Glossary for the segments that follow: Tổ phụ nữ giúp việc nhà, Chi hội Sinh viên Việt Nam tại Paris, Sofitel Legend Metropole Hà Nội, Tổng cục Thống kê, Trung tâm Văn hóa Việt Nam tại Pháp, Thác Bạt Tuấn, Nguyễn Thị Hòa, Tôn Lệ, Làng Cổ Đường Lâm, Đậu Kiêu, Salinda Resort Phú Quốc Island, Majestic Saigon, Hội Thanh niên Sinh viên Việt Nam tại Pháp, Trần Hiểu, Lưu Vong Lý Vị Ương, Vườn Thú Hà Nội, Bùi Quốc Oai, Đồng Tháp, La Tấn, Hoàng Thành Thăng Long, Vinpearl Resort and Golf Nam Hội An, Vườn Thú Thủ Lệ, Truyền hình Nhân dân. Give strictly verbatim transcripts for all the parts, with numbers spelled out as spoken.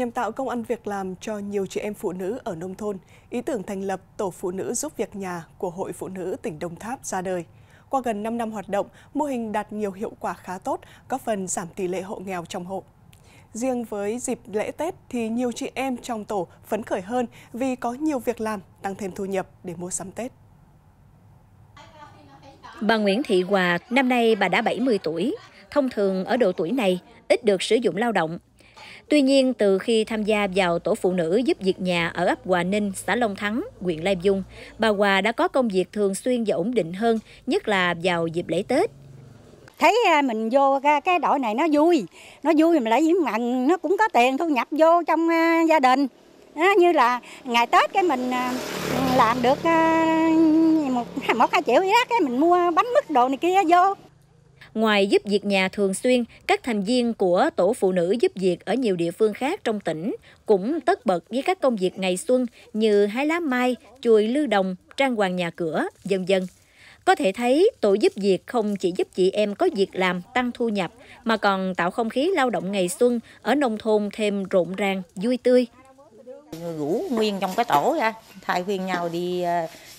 Nhằm tạo công ăn việc làm cho nhiều chị em phụ nữ ở nông thôn, ý tưởng thành lập Tổ Phụ Nữ Giúp Việc Nhà của Hội Phụ Nữ tỉnh Đồng Tháp ra đời. Qua gần năm năm hoạt động, mô hình đạt nhiều hiệu quả khá tốt, góp phần giảm tỷ lệ hộ nghèo trong hộ. Riêng với dịp lễ Tết thì nhiều chị em trong tổ phấn khởi hơn vì có nhiều việc làm, tăng thêm thu nhập để mua sắm Tết. Bà Nguyễn Thị Hòa, năm nay bà đã bảy mươi tuổi. Thông thường ở độ tuổi này, ít được sử dụng lao động. Tuy nhiên, từ khi tham gia vào tổ phụ nữ giúp việc nhà ở ấp Hòa Ninh, xã Long Thắng, huyện Lai Vung, bà Hòa đã có công việc thường xuyên và ổn định hơn, nhất là vào dịp lễ Tết. Thấy mình vô cái đội này nó vui, nó vui mà lại với mặn, nó cũng có tiền thu nhập vô trong gia đình. Nó như là ngày Tết cái mình làm được một một hai triệu gì đó, cái mình mua bánh mứt đồ này kia vô. Ngoài giúp việc nhà thường xuyên, các thành viên của tổ phụ nữ giúp việc ở nhiều địa phương khác trong tỉnh cũng tất bật với các công việc ngày xuân như hái lá mai, chùi lư đồng, trang hoàng nhà cửa, vân vân. Có thể thấy, tổ giúp việc không chỉ giúp chị em có việc làm, tăng thu nhập, mà còn tạo không khí lao động ngày xuân ở nông thôn thêm rộn ràng, vui tươi. Rủ nguyên trong cái tổ ra, thay phiên nhau đi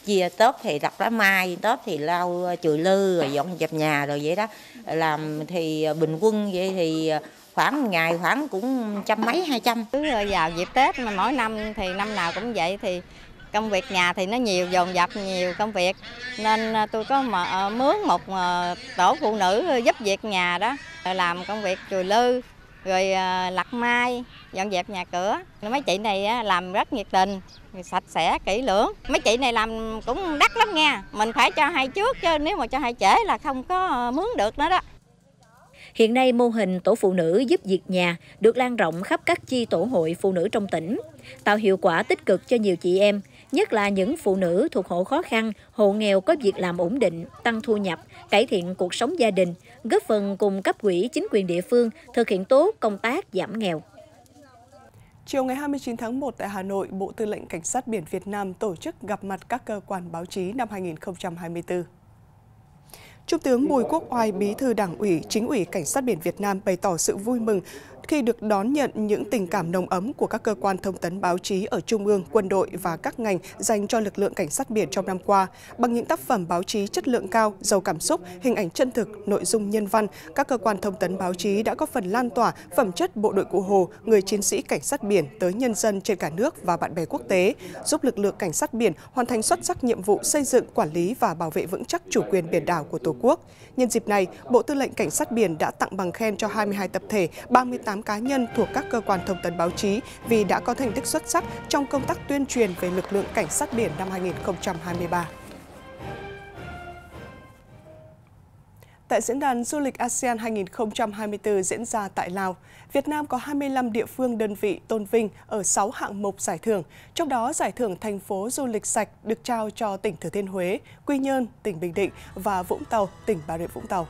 chia, Tết thì đặt lá mai, Tết thì lau chùi lư, rồi dọn dẹp nhà rồi vậy đó. Làm thì bình quân vậy thì khoảng ngày khoảng cũng trăm mấy, hai trăm. Cứ vào dịp Tết mà mỗi năm thì năm nào cũng vậy thì công việc nhà thì nó nhiều, dồn dập nhiều công việc. Nên tôi có mở, mướn một tổ phụ nữ giúp việc nhà đó, làm công việc chùi lư, rồi lặt mai, dọn dẹp nhà cửa. Mấy chị này làm rất nhiệt tình, sạch sẽ, kỹ lưỡng. Mấy chị này làm cũng đắt lắm nha, mình phải cho hay trước chứ nếu mà cho hay trễ là không có mướn được nữa đó. Hiện nay, mô hình tổ phụ nữ giúp việc nhà được lan rộng khắp các chi tổ hội phụ nữ trong tỉnh, tạo hiệu quả tích cực cho nhiều chị em, nhất là những phụ nữ thuộc hộ khó khăn, hộ nghèo có việc làm ổn định, tăng thu nhập, cải thiện cuộc sống gia đình, góp phần cùng cấp ủy chính quyền địa phương thực hiện tốt công tác giảm nghèo. Chiều ngày hai mươi chín tháng một tại Hà Nội, Bộ Tư lệnh Cảnh sát biển Việt Nam tổ chức gặp mặt các cơ quan báo chí năm hai nghìn không trăm hai mươi tư. Trung tướng Bùi Quốc Oai, Bí thư Đảng ủy, Chính ủy Cảnh sát biển Việt Nam bày tỏ sự vui mừng khi được đón nhận những tình cảm nồng ấm của các cơ quan thông tấn báo chí ở Trung ương, quân đội và các ngành dành cho lực lượng cảnh sát biển trong năm qua. Bằng những tác phẩm báo chí chất lượng cao, giàu cảm xúc, hình ảnh chân thực, nội dung nhân văn, các cơ quan thông tấn báo chí đã góp phần lan tỏa phẩm chất bộ đội cụ Hồ, người chiến sĩ cảnh sát biển tới nhân dân trên cả nước và bạn bè quốc tế, giúp lực lượng cảnh sát biển hoàn thành xuất sắc nhiệm vụ xây dựng, quản lý và bảo vệ vững chắc chủ quyền biển đảo của Tổ quốc. Nhân dịp này, Bộ Tư lệnh Cảnh sát biển đã tặng bằng khen cho hai mươi hai tập thể, ba mươi tám cá nhân thuộc các cơ quan thông tấn báo chí vì đã có thành tích xuất sắc trong công tác tuyên truyền về lực lượng cảnh sát biển năm hai nghìn không trăm hai mươi ba. Tại Diễn đàn Du lịch a sê an hai nghìn không trăm hai mươi tư diễn ra tại Lào, Việt Nam có hai mươi lăm địa phương đơn vị tôn vinh ở sáu hạng mục giải thưởng, trong đó giải thưởng thành phố du lịch sạch được trao cho tỉnh Thừa Thiên Huế, Quy Nhơn, tỉnh Bình Định và Vũng Tàu, tỉnh Bà Rịa Vũng Tàu.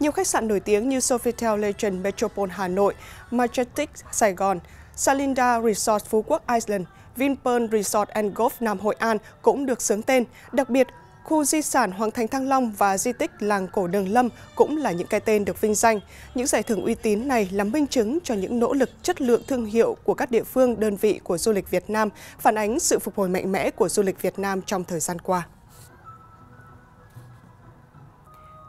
Nhiều khách sạn nổi tiếng như Sofitel Legend Metropole Hà Nội, Majestic Saigon, Salinda Resort Phú Quốc Island, Vinpearl Resort and Golf Nam Hội An cũng được xướng tên. Đặc biệt, khu di sản Hoàng Thành Thăng Long và di tích Làng Cổ Đường Lâm cũng là những cái tên được vinh danh. Những giải thưởng uy tín này là minh chứng cho những nỗ lực chất lượng thương hiệu của các địa phương, đơn vị của du lịch Việt Nam, phản ánh sự phục hồi mạnh mẽ của du lịch Việt Nam trong thời gian qua.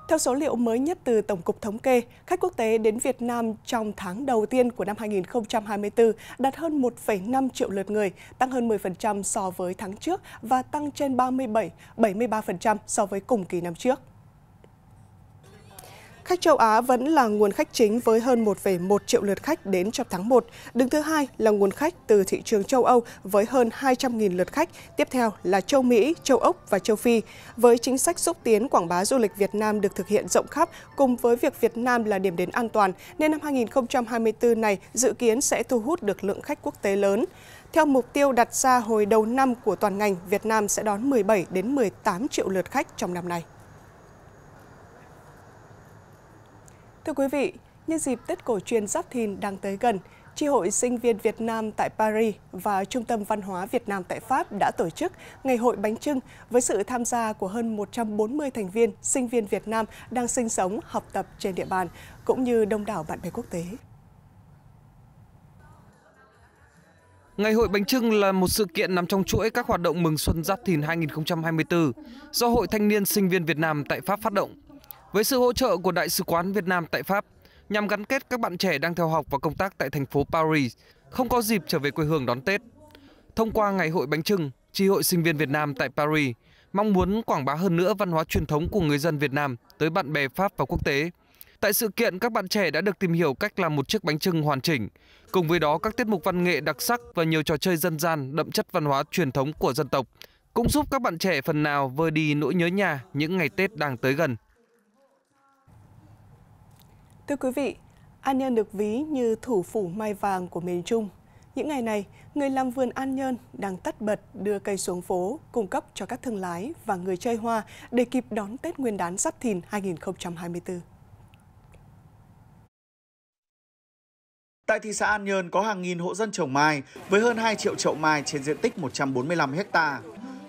Theo số liệu mới nhất từ Tổng cục Thống kê, khách quốc tế đến Việt Nam trong tháng đầu tiên của năm hai nghìn không trăm hai mươi tư đạt hơn một phẩy năm triệu lượt người, tăng hơn mười phần trăm so với tháng trước và tăng trên ba mươi bảy, bảy mươi ba phần trăm so với cùng kỳ năm trước. Khách châu Á vẫn là nguồn khách chính với hơn một phẩy một triệu lượt khách đến trong tháng một. Đứng thứ hai là nguồn khách từ thị trường châu Âu với hơn hai trăm nghìn lượt khách. Tiếp theo là châu Mỹ, châu Úc và châu Phi. Với chính sách xúc tiến quảng bá du lịch Việt Nam được thực hiện rộng khắp, cùng với việc Việt Nam là điểm đến an toàn, nên năm hai nghìn không trăm hai mươi tư này dự kiến sẽ thu hút được lượng khách quốc tế lớn. Theo mục tiêu đặt ra hồi đầu năm của toàn ngành, Việt Nam sẽ đón mười bảy đến mười tám triệu lượt khách trong năm nay. Thưa quý vị, nhân dịp Tết cổ truyền Giáp Thìn đang tới gần, Chi hội Sinh viên Việt Nam tại Paris và Trung tâm Văn hóa Việt Nam tại Pháp đã tổ chức Ngày hội Bánh Chưng với sự tham gia của hơn một trăm bốn mươi thành viên sinh viên Việt Nam đang sinh sống, học tập trên địa bàn, cũng như đông đảo bạn bè quốc tế. Ngày hội bánh chưng là một sự kiện nằm trong chuỗi các hoạt động mừng xuân Giáp Thìn hai nghìn không trăm hai mươi tư do Hội Thanh niên Sinh viên Việt Nam tại Pháp phát động, với sự hỗ trợ của Đại sứ quán Việt Nam tại Pháp, nhằm gắn kết các bạn trẻ đang theo học và công tác tại thành phố Paris, không có dịp trở về quê hương đón Tết. Thông qua Ngày hội bánh chưng, Chi hội Sinh viên Việt Nam tại Paris mong muốn quảng bá hơn nữa văn hóa truyền thống của người dân Việt Nam tới bạn bè Pháp và quốc tế. Tại sự kiện, các bạn trẻ đã được tìm hiểu cách làm một chiếc bánh chưng hoàn chỉnh, cùng với đó các tiết mục văn nghệ đặc sắc và nhiều trò chơi dân gian đậm chất văn hóa truyền thống của dân tộc cũng giúp các bạn trẻ phần nào vơi đi nỗi nhớ nhà những ngày Tết đang tới gần. Thưa quý vị, An Nhơn được ví như thủ phủ mai vàng của miền Trung. Những ngày này, người làm vườn An Nhơn đang tất bật đưa cây xuống phố, cung cấp cho các thương lái và người chơi hoa để kịp đón Tết Nguyên đán Giáp Thìn hai nghìn không trăm hai mươi tư. Tại thị xã An Nhơn có hàng nghìn hộ dân trồng mai với hơn hai triệu chậu mai trên diện tích một trăm bốn mươi lăm hecta.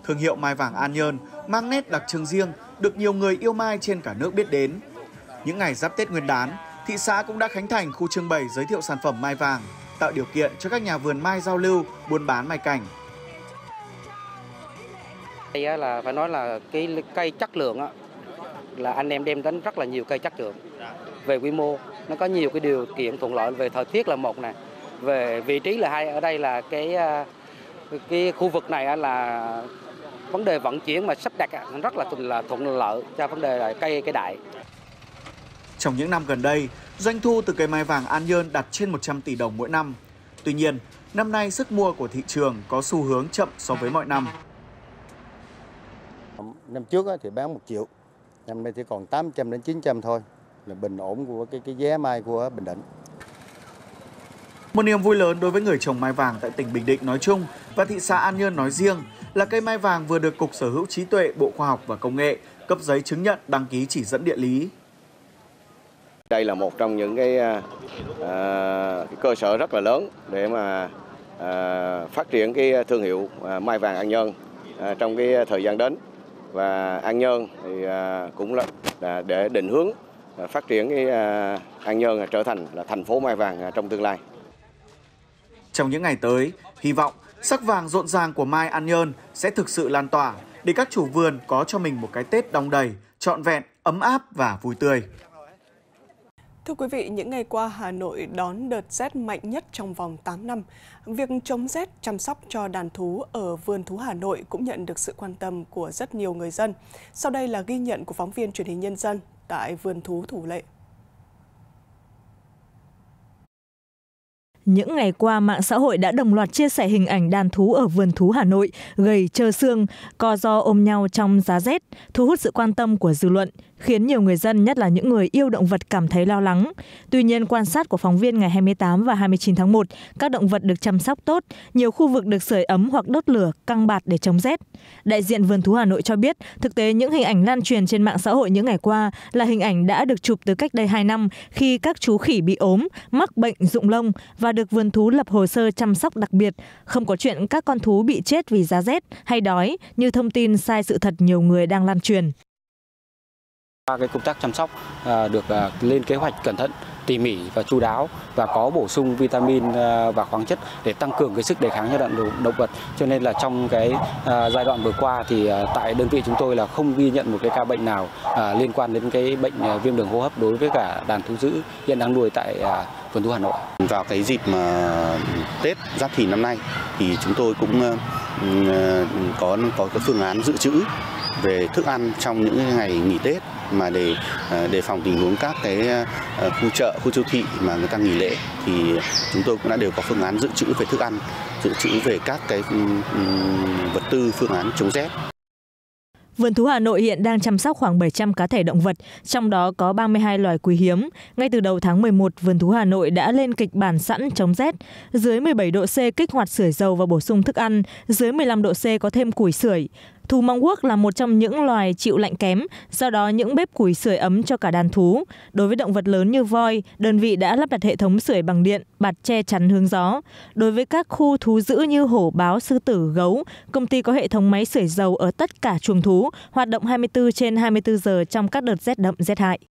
Thương hiệu mai vàng An Nhơn mang nét đặc trưng riêng, được nhiều người yêu mai trên cả nước biết đến. Những ngày giáp Tết Nguyên đán, thị xã cũng đã khánh thành khu trưng bày giới thiệu sản phẩm mai vàng, tạo điều kiện cho các nhà vườn mai giao lưu, buôn bán mai cảnh. Đây là phải nói là cái cây chất lượng á, là anh em đem đến rất là nhiều cây chất lượng. Về quy mô, nó có nhiều cái điều kiện thuận lợi, về thời tiết là một này, về vị trí là hai. Ở đây là cái cái khu vực này là vấn đề vận chuyển mà sắp đặt rất là thuận là thuận lợi cho vấn đề là cây cây đại. Trong những năm gần đây, doanh thu từ cây mai vàng An Nhơn đạt trên một trăm tỷ đồng mỗi năm. Tuy nhiên, năm nay sức mua của thị trường có xu hướng chậm so với mọi năm. Năm trước thì bán một triệu, năm nay chỉ còn tám trăm đến chín trăm thôi, là bình ổn của cái cái giá mai của Bình Định. Một niềm vui lớn đối với người trồng mai vàng tại tỉnh Bình Định nói chung và thị xã An Nhơn nói riêng là cây mai vàng vừa được Cục Sở hữu trí tuệ, Bộ Khoa học và Công nghệ cấp giấy chứng nhận đăng ký chỉ dẫn địa lý. Đây là một trong những cái, à, cái cơ sở rất là lớn để mà à, phát triển cái thương hiệu à, mai vàng An Nhơn à, trong cái thời gian đến, và An Nhơn thì à, cũng là, là để định hướng à, phát triển cái à, An Nhơn là trở thành là thành phố mai vàng à, trong tương lai. Trong những ngày tới, hy vọng sắc vàng rộn ràng của mai An Nhơn sẽ thực sự lan tỏa để các chủ vườn có cho mình một cái Tết đong đầy, trọn vẹn, ấm áp và vui tươi. Thưa quý vị, những ngày qua Hà Nội đón đợt rét mạnh nhất trong vòng tám năm. Việc chống rét, chăm sóc cho đàn thú ở Vườn Thú Hà Nội cũng nhận được sự quan tâm của rất nhiều người dân. Sau đây là ghi nhận của phóng viên Truyền hình Nhân dân tại Vườn Thú Thủ Lệ. Những ngày qua, mạng xã hội đã đồng loạt chia sẻ hình ảnh đàn thú ở Vườn Thú Hà Nội gầy trơ xương, co ro ôm nhau trong giá rét, thu hút sự quan tâm của dư luận, khiến nhiều người dân, nhất là những người yêu động vật, cảm thấy lo lắng. Tuy nhiên, quan sát của phóng viên ngày hai mươi tám và hai mươi chín tháng một, các động vật được chăm sóc tốt, nhiều khu vực được sưởi ấm hoặc đốt lửa, căng bạt để chống rét. Đại diện Vườn Thú Hà Nội cho biết, thực tế những hình ảnh lan truyền trên mạng xã hội những ngày qua là hình ảnh đã được chụp từ cách đây hai năm, khi các chú khỉ bị ốm, mắc bệnh rụng lông và được vườn thú lập hồ sơ chăm sóc đặc biệt. Không có chuyện các con thú bị chết vì giá rét hay đói như thông tin sai sự thật nhiều người đang lan truyền. Qua cái công tác chăm sóc được lên kế hoạch cẩn thận, tỉ mỉ và chu đáo, và có bổ sung vitamin và khoáng chất để tăng cường cái sức đề kháng cho đàn động vật. Cho nên là trong cái giai đoạn vừa qua thì tại đơn vị chúng tôi là không ghi nhận một cái ca bệnh nào liên quan đến cái bệnh viêm đường hô hấp đối với cả đàn thú dữ hiện đang nuôi tại Vườn Thú Hà Nội. Vào cái dịp mà Tết Giáp Thìn năm nay thì chúng tôi cũng có có cái phương án dự trữ về thức ăn trong những ngày nghỉ Tết, mà để đề phòng tình huống các cái khu chợ, khu siêu thị mà người ta nghỉ lễ thì chúng tôi cũng đã đều có phương án dự trữ về thức ăn, dự trữ về các cái vật tư, phương án chống rét. Vườn Thú Hà Nội hiện đang chăm sóc khoảng bảy trăm cá thể động vật, trong đó có ba mươi hai loài quý hiếm. Ngay từ đầu tháng mười một, Vườn Thú Hà Nội đã lên kịch bản sẵn chống rét. Dưới mười bảy độ C kích hoạt sưởi dầu và bổ sung thức ăn, dưới mười lăm độ C có thêm củi sưởi. Thú móng guốc là một trong những loài chịu lạnh kém, do đó những bếp củi sưởi ấm cho cả đàn thú. Đối với động vật lớn như voi, đơn vị đã lắp đặt hệ thống sưởi bằng điện, bạt che chắn hướng gió. Đối với các khu thú dữ như hổ, báo, sư tử, gấu, công ty có hệ thống máy sưởi dầu ở tất cả chuồng thú, hoạt động hai mươi tư trên hai mươi tư giờ trong các đợt rét đậm, rét hại.